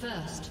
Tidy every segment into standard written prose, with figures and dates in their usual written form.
First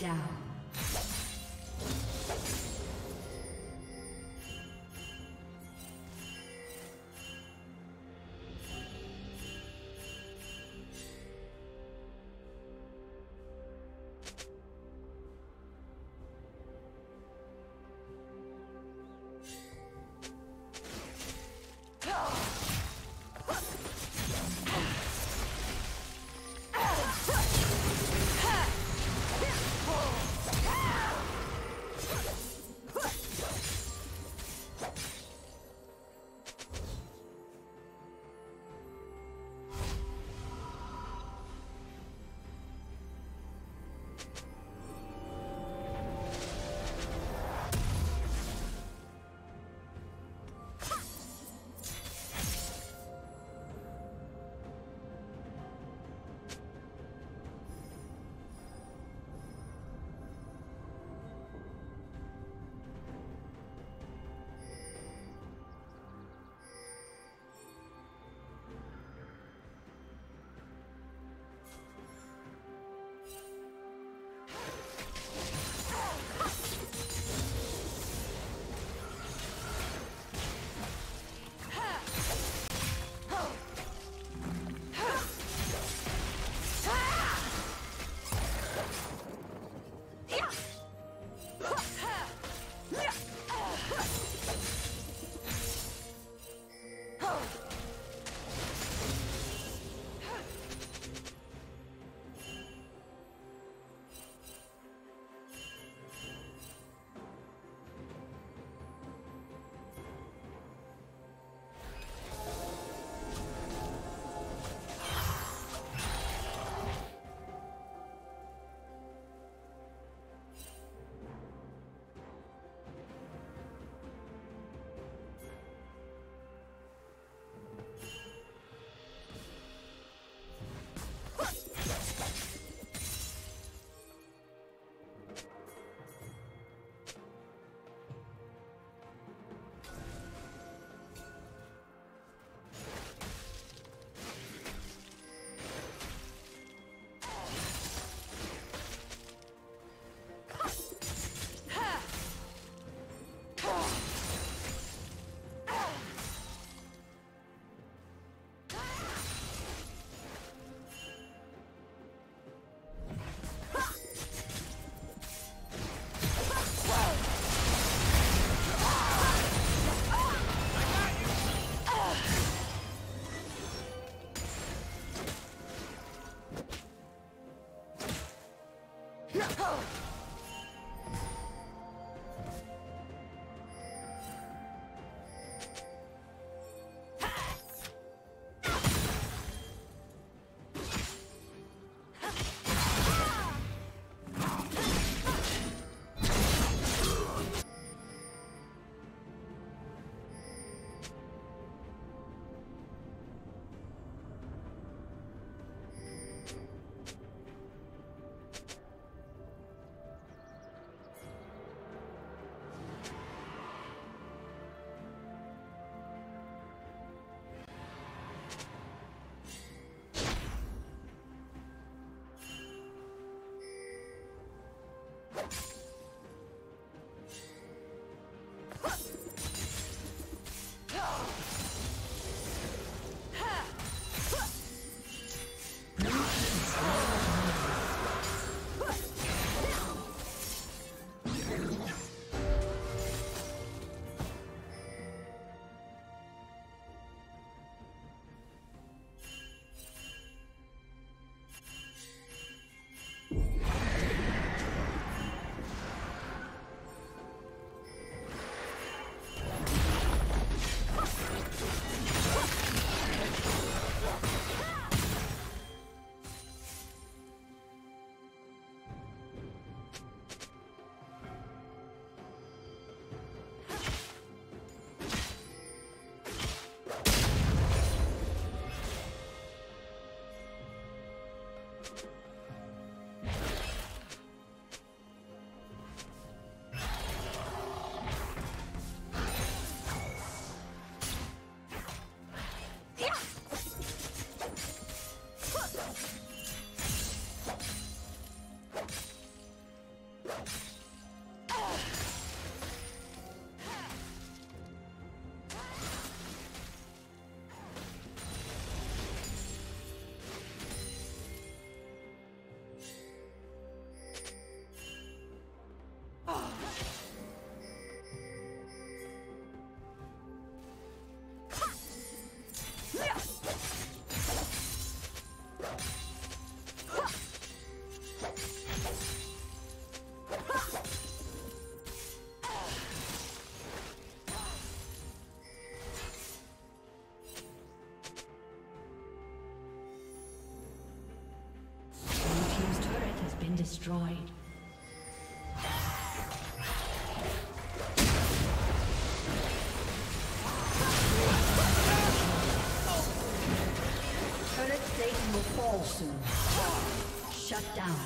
Down. Destroyed. Turret station will fall soon. Shut down.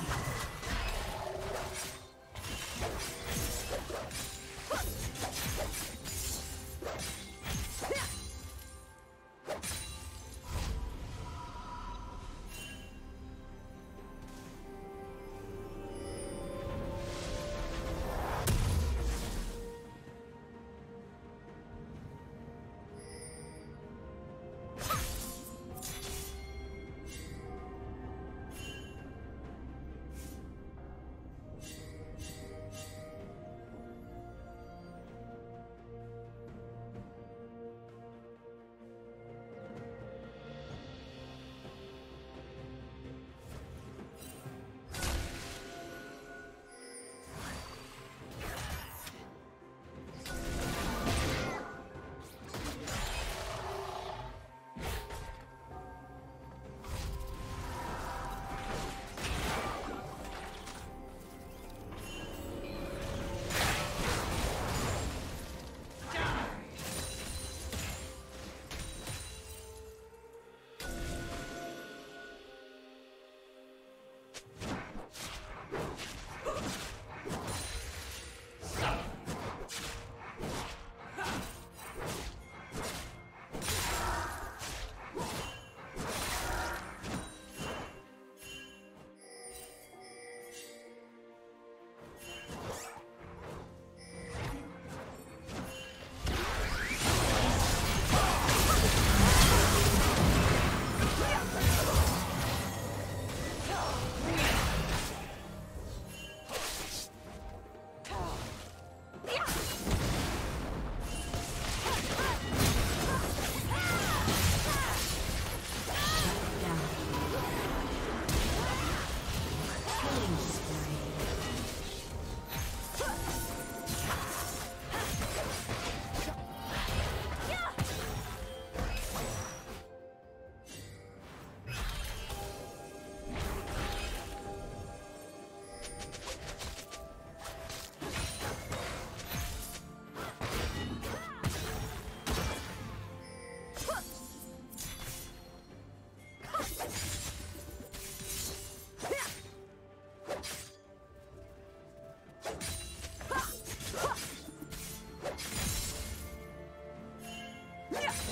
Blue team's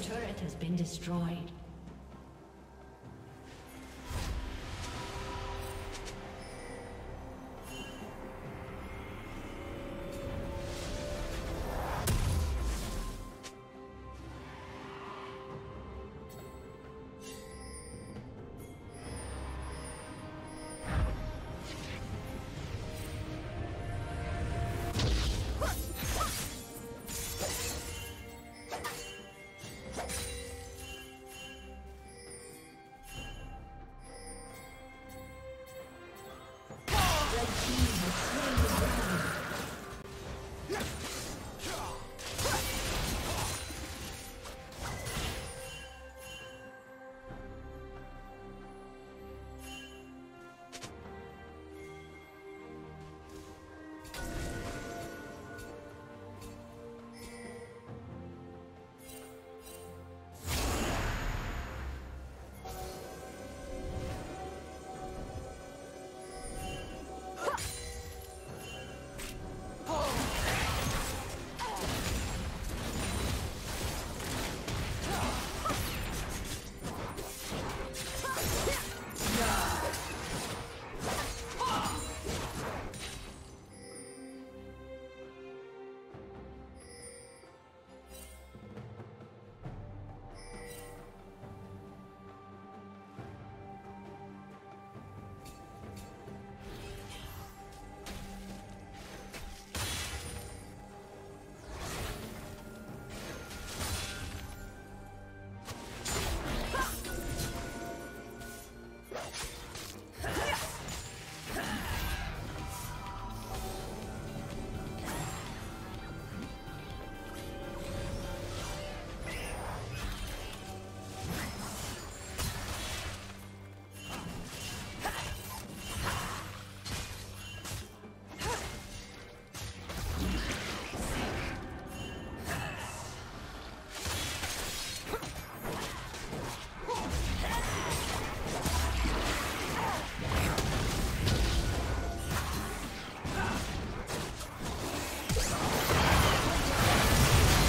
turret has been destroyed. Team's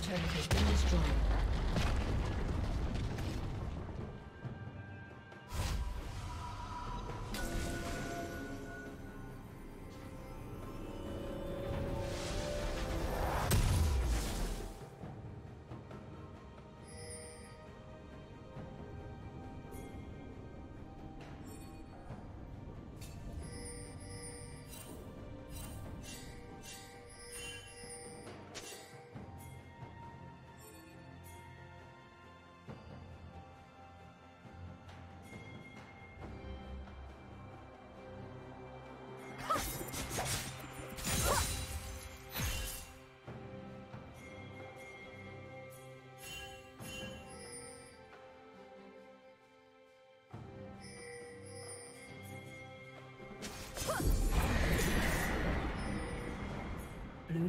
turret has been destroyed. Blue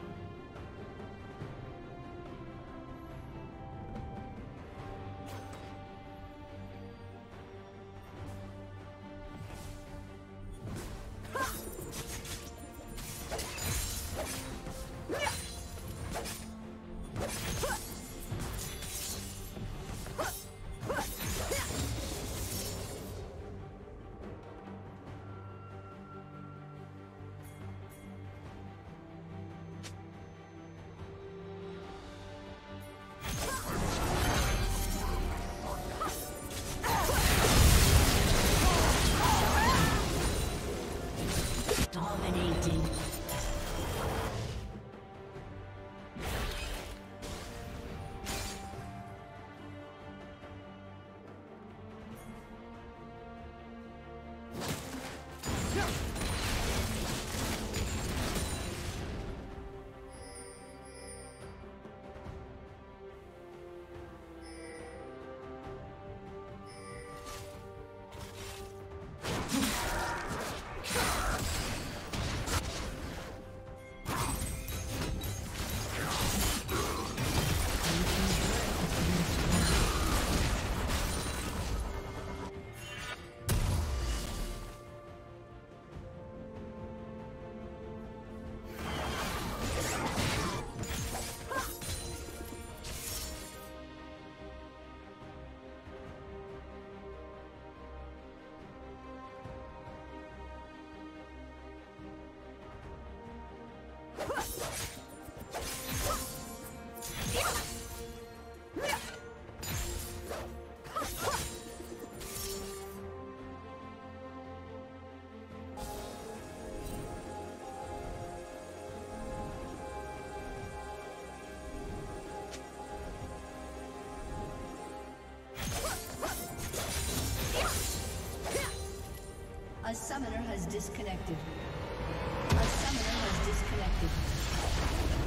A summoner has disconnected. A summoner has disconnected.